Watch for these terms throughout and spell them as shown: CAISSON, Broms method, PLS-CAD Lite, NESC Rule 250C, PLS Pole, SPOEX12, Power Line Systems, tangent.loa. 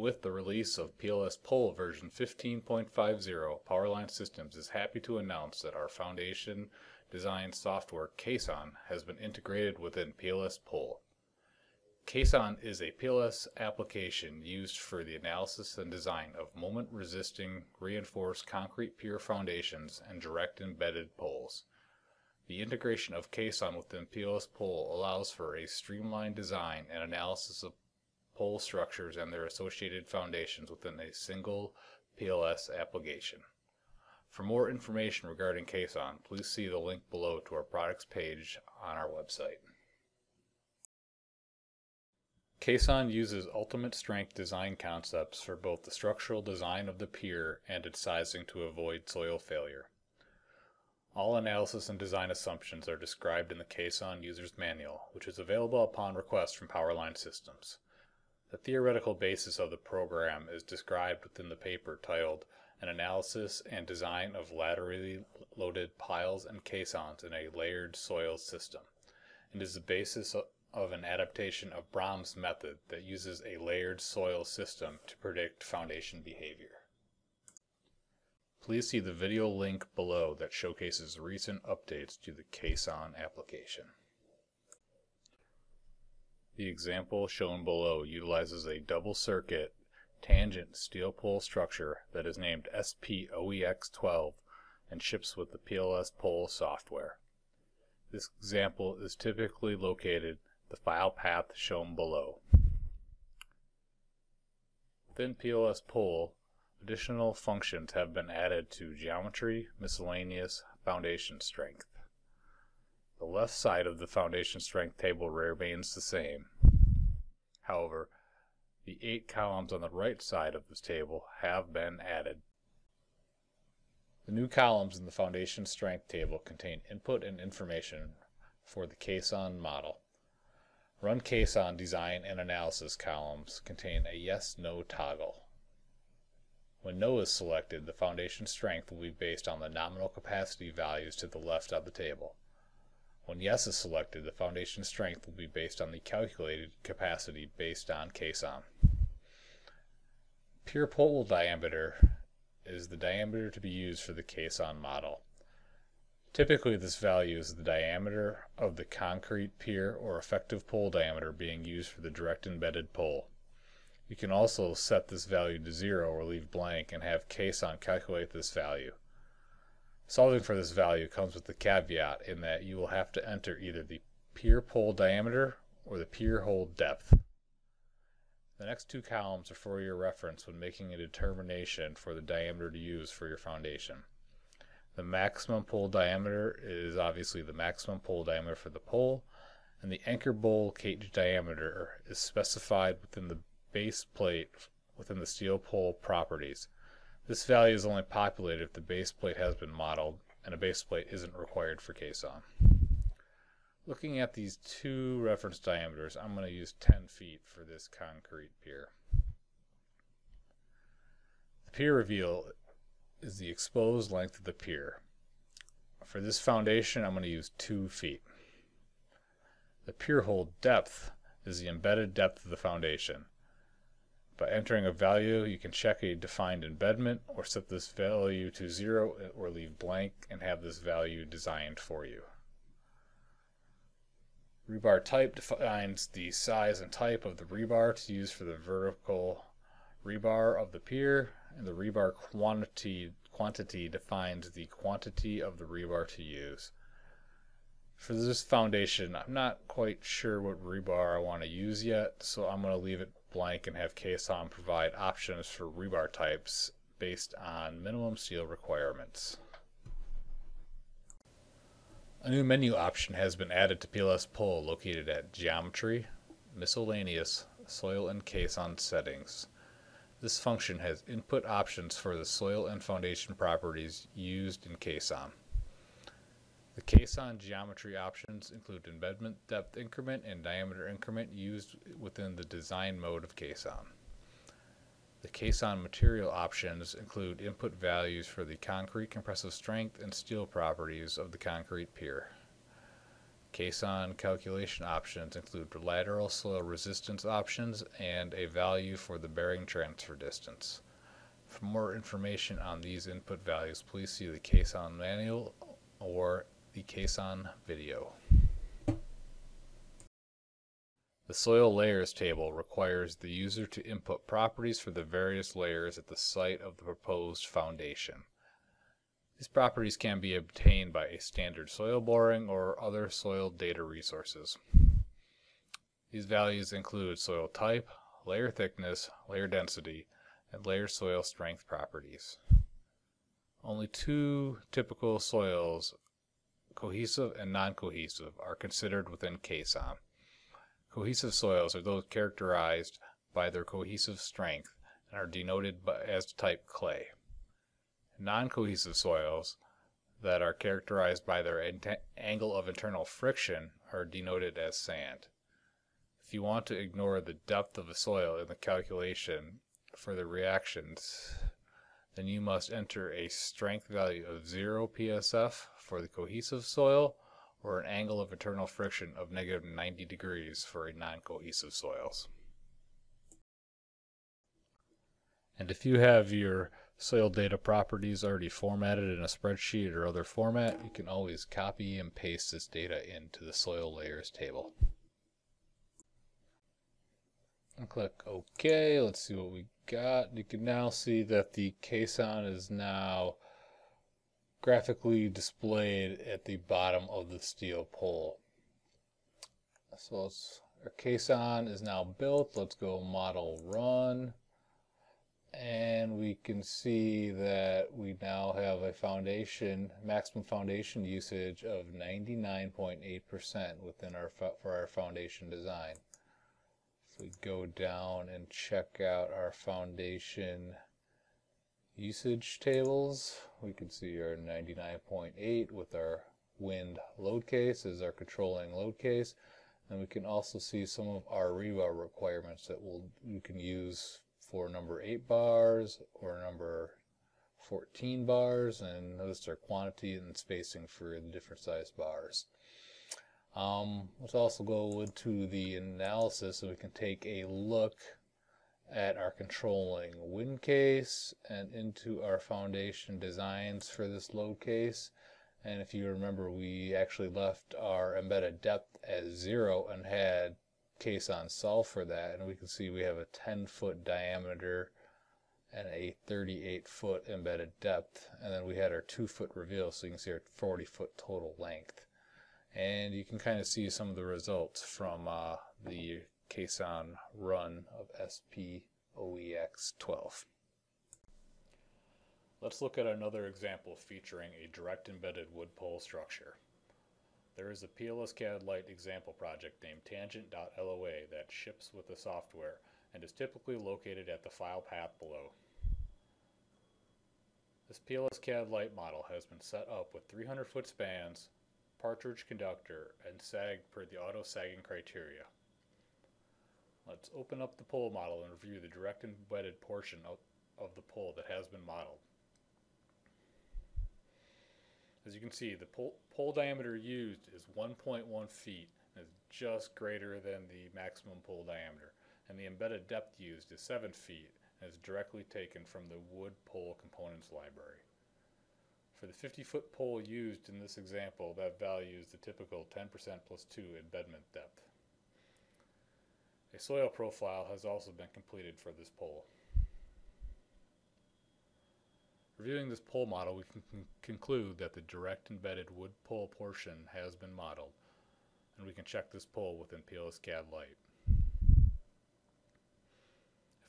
With the release of PLS Pole version 15.50, Power Line Systems is happy to announce that our foundation design software CAISSON has been integrated within PLS Pole. CAISSON is a PLS application used for the analysis and design of moment-resisting reinforced concrete pier foundations and direct embedded poles. The integration of CAISSON within PLS Pole allows for a streamlined design and analysis of pole structures and their associated foundations within a single PLS application. For more information regarding CAISSON, please see the link below to our products page on our website. CAISSON uses ultimate strength design concepts for both the structural design of the pier and its sizing to avoid soil failure. All analysis and design assumptions are described in the CAISSON User's Manual, which is available upon request from Power Line Systems. The theoretical basis of the program is described within the paper titled An Analysis and Design of Laterally Loaded Piles and Caissons in a Layered Soil System, and is the basis of an adaptation of Broms method that uses a layered soil system to predict foundation behavior. Please see the video link below that showcases recent updates to the CAISSON application. The example shown below utilizes a double-circuit tangent steel pole structure that is named SPOEX12 and ships with the PLS Pole software. This example is typically located the file path shown below. Within PLS Pole, additional functions have been added to geometry, miscellaneous, foundation strength. The left side of the foundation strength table remains the same. However, the 8 columns on the right side of this table have been added. The new columns in the foundation strength table contain input and information for the CAISSON model. Run CAISSON design and analysis columns contain a yes/no toggle. When no is selected, the foundation strength will be based on the nominal capacity values to the left of the table. When yes is selected, the foundation strength will be based on the calculated capacity based on CAISSON. Pier pole diameter is the diameter to be used for the CAISSON model. Typically, this value is the diameter of the concrete pier or effective pole diameter being used for the direct embedded pole. You can also set this value to 0 or leave blank and have CAISSON calculate this value. Solving for this value comes with the caveat in that you will have to enter either the pier pole diameter or the pier hole depth. The next 2 columns are for your reference when making a determination for the diameter to use for your foundation. The maximum pole diameter is obviously the maximum pole diameter for the pole, and the anchor bowl cage diameter is specified within the base plate within the steel pole properties. This value is only populated if the base plate has been modeled, and a base plate isn't required for CAISSON. Looking at these 2 reference diameters, I'm going to use 10 feet for this concrete pier. The pier reveal is the exposed length of the pier. For this foundation, I'm going to use 2 feet. The pier hole depth is the embedded depth of the foundation. By entering a value, you can check a defined embedment or set this value to 0 or leave blank and have this value designed for you. Rebar type defines the size and type of the rebar to use for the vertical rebar of the pier, and the rebar quantity defines the quantity of the rebar to use. For this foundation, I'm not quite sure what rebar I want to use yet, so I'm going to leave it blank and have CAISSON provide options for rebar types based on minimum steel requirements. A new menu option has been added to PLS Pole located at Geometry, Miscellaneous, Soil and CAISSON Settings. This function has input options for the soil and foundation properties used in CAISSON. The CAISSON geometry options include embedment depth increment and diameter increment used within the design mode of CAISSON. The CAISSON material options include input values for the concrete compressive strength and steel properties of the concrete pier. CAISSON calculation options include lateral slow resistance options and a value for the bearing transfer distance. For more information on these input values, please see the CAISSON manual or the CAISSON video. The soil layers table requires the user to input properties for the various layers at the site of the proposed foundation. These properties can be obtained by a standard soil boring or other soil data resources. These values include soil type, layer thickness, layer density, and layer soil strength properties. Only two typical soils, cohesive and non-cohesive, are considered within CAISSON. Cohesive soils are those characterized by their cohesive strength and are denoted as type clay. Non-cohesive soils that are characterized by their angle of internal friction are denoted as sand. If you want to ignore the depth of a soil in the calculation for the reactions, then you must enter a strength value of 0 psf for the cohesive soil or an angle of internal friction of negative 90 degrees for a non-cohesive soils. And if you have your soil data properties already formatted in a spreadsheet or other format, you can always copy and paste this data into the soil layers table. And click OK. Let's see what we got. You can now see that the CAISSON is now graphically displayed at the bottom of the steel pole. So our CAISSON is now built. Let's go model run. And we can see that we now have a foundation, maximum foundation usage of 99.8% within for our foundation design. If we go down and check out our foundation usage tables, we can see our 99.8 with our wind load case as our controlling load case, and we can also see some of our REWA requirements that you can use for number 8 bars or number 14 bars, and notice their quantity and spacing for the different size bars. Let's also go into the analysis so we can take a look at our controlling wind case and into our foundation designs for this load case. And if you remember, we actually left our embedded depth as 0 and had CAISSON solve for that, and we can see we have a 10-foot diameter and a 38-foot embedded depth, and then we had our 2-foot reveal, so you can see our 40-foot total length. And you can kind of see some of the results from the CAISSON run of SPOEX12. Let's look at another example featuring a direct embedded wood pole structure. There is a PLS-CAD Lite example project named tangent.loa that ships with the software and is typically located at the file path below. This PLS-CAD Lite model has been set up with 300-foot spans, partridge conductor, and sagged per the auto-sagging criteria. Let's open up the pole model and review the direct embedded portion of the pole that has been modeled. As you can see, the pole diameter used is 1.1 feet and is just greater than the maximum pole diameter, and the embedded depth used is 7 feet and is directly taken from the wood pole components library. For the 50-foot pole used in this example, that value is the typical 10% plus 2 embedment depth. A soil profile has also been completed for this pole. Reviewing this pole model, we can conclude that the direct embedded wood pole portion has been modeled, and we can check this pole within PLS-CAD Lite.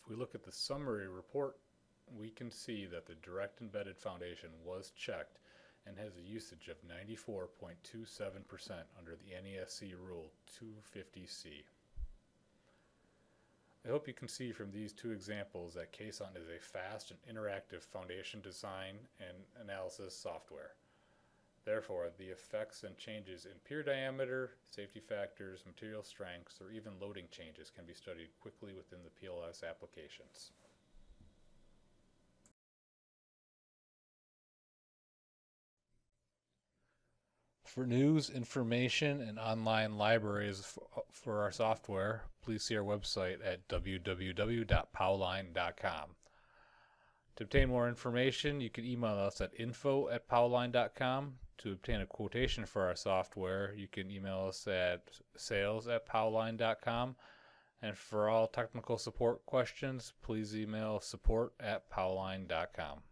If we look at the summary report, we can see that the direct embedded foundation was checked and has a usage of 94.27% under the NESC Rule 250C. I hope you can see from these two examples that CAISSON is a fast and interactive foundation design and analysis software. Therefore, the effects and changes in pier diameter, safety factors, material strengths, or even loading changes can be studied quickly within the PLS applications. For news, information, and online libraries for our software, please see our website at www.powline.com. To obtain more information, you can email us at info@powline.com. To obtain a quotation for our software, you can email us at sales@powline.com. And for all technical support questions, please email support@powline.com.